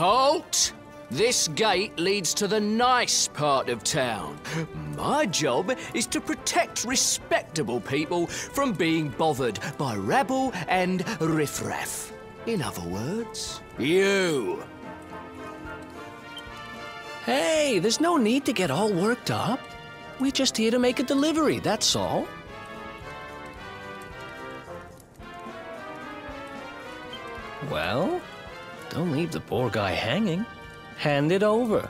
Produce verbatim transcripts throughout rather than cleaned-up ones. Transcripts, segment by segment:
Halt! This gate leads to the nice part of town. My job is to protect respectable people from being bothered by rabble and riffraff. In other words, you. Hey, there's no need to get all worked up. We're just here to make a delivery, that's all. Well, don't leave the poor guy hanging. Hand it over.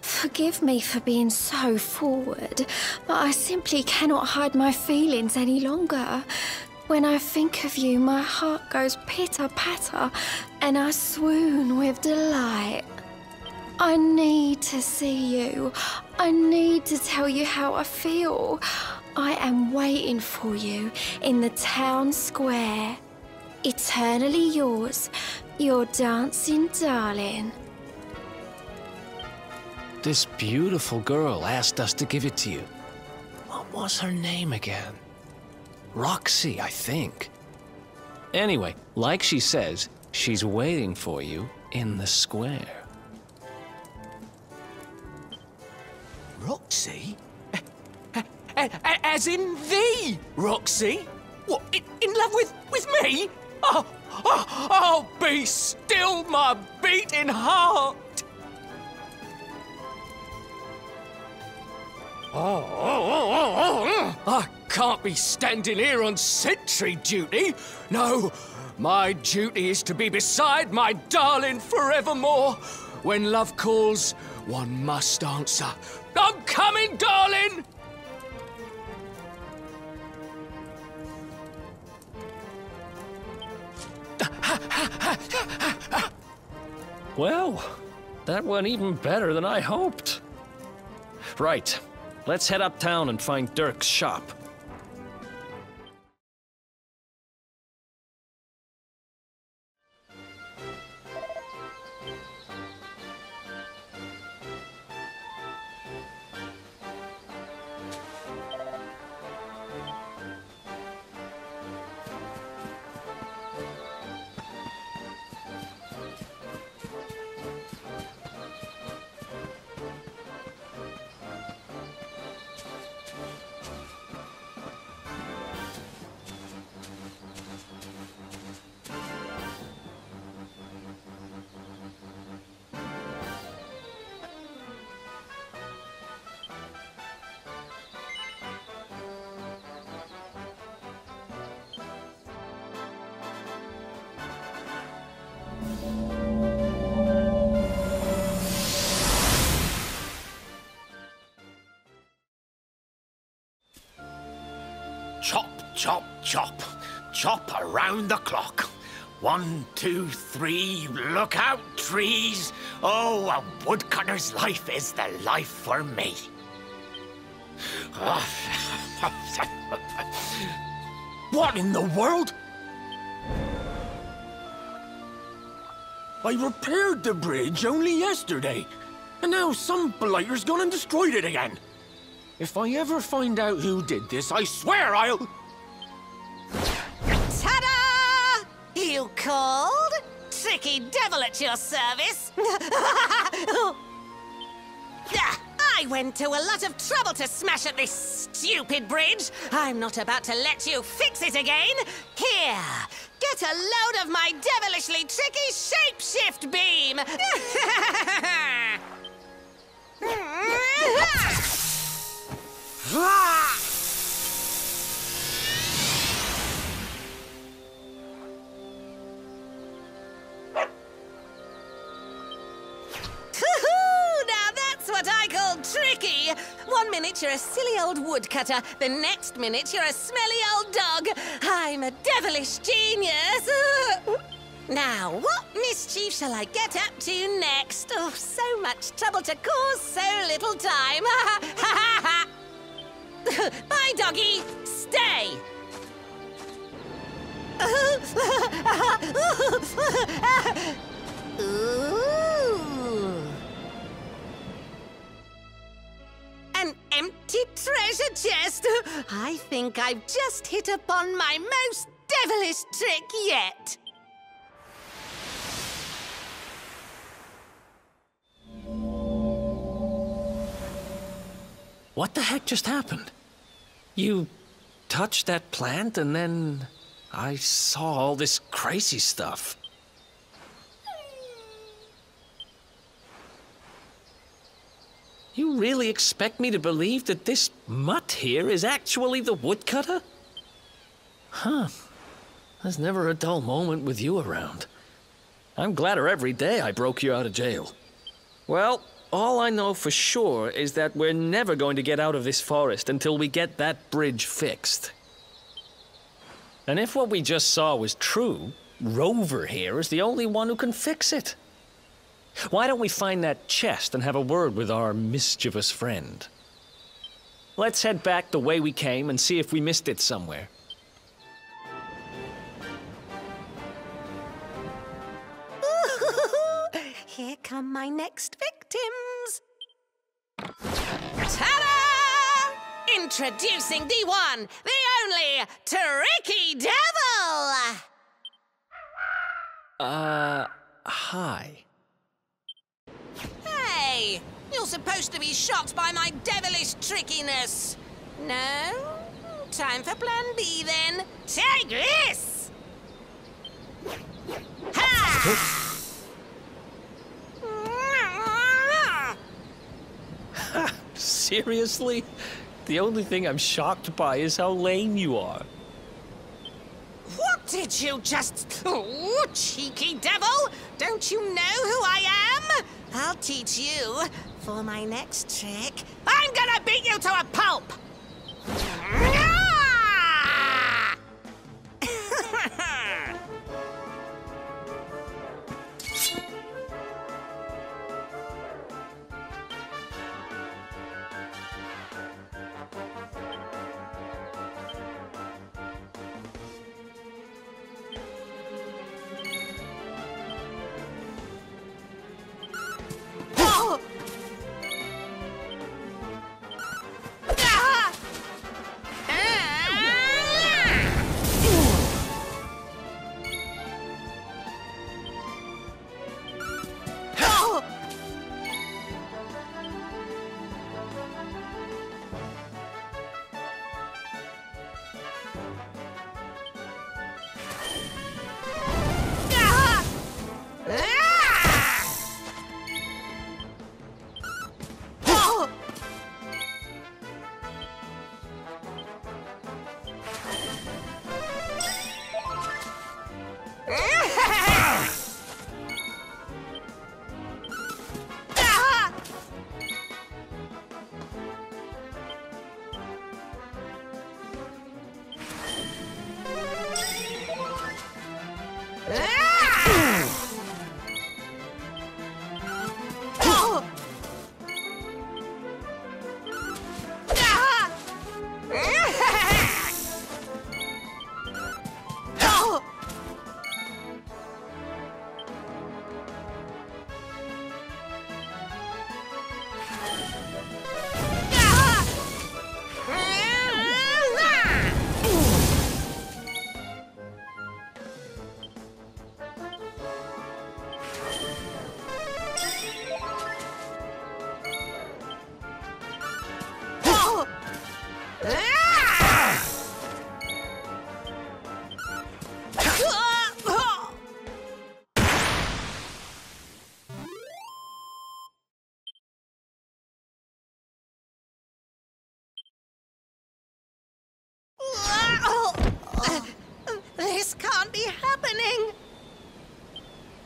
Forgive me for being so forward, but I simply cannot hide my feelings any longer. When I think of you, my heart goes pitter-patter, and I swoon with delight. I need to see you. I need to tell you how I feel. I am waiting for you in the town square. Eternally yours, your dancing darling. This beautiful girl asked us to give it to you. What was her name again? Roxy, I think. Anyway, like she says, she's waiting for you in the square. Roxy? As in the Roxy? What, in love with, with me? Oh, oh, oh, be still, my beating heart! Oh, oh, oh, oh, oh. I can't be standing here on sentry duty. No, my duty is to be beside my darling forevermore. When love calls, one must answer. I'm coming, darling! Well, that went even better than I hoped. Right, let's head uptown and find Dirk's shop. Chop, chop, chop around the clock. One, two, three, look out, trees. Oh, a woodcutter's life is the life for me. What in the world? I repaired the bridge only yesterday, and now some blighter's gone and destroyed it again. If I ever find out who did this, I swear I'll... You called? Tricky Devil at your service! I went to a lot of trouble to smash up this stupid bridge. I'm not about to let you fix it again. Here, get a load of my devilishly tricky shapeshift beam! Tricky! One minute you're a silly old woodcutter, the next minute you're a smelly old dog. I'm a devilish genius. Now, what mischief shall I get up to next? Oh, so much trouble to cause, so little time. Bye, doggy. Stay. Ooh. An empty treasure chest! I think I've just hit upon my most devilish trick yet. What the heck just happened? You touched that plant and then I saw all this crazy stuff. You really expect me to believe that this mutt here is actually the woodcutter? Huh. There's never a dull moment with you around. I'm gladder every day I broke you out of jail. Well, all I know for sure is that we're never going to get out of this forest until we get that bridge fixed. And if what we just saw was true, Rover here is the only one who can fix it. Why don't we find that chest and have a word with our mischievous friend? Let's head back the way we came and see if we missed it somewhere. Ooh, here come my next victims. Ta-da! Introducing the one, the only, Tricky Devil! Uh, hi. Hey! You're supposed to be shocked by my devilish trickiness. No? Time for plan B, then. Take this! Ha! Seriously? The only thing I'm shocked by is how lame you are. What did you just... Oh, cheeky devil! Don't you know who I am? I'll teach you. For my next trick, I'm gonna beat you to a pulp!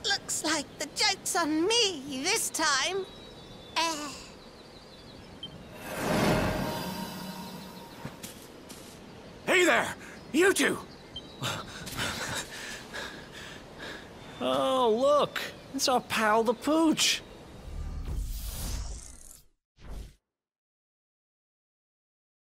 Looks like the joke's on me this time. Uh... Hey there, you two! Oh, look, it's our pal the Pooch.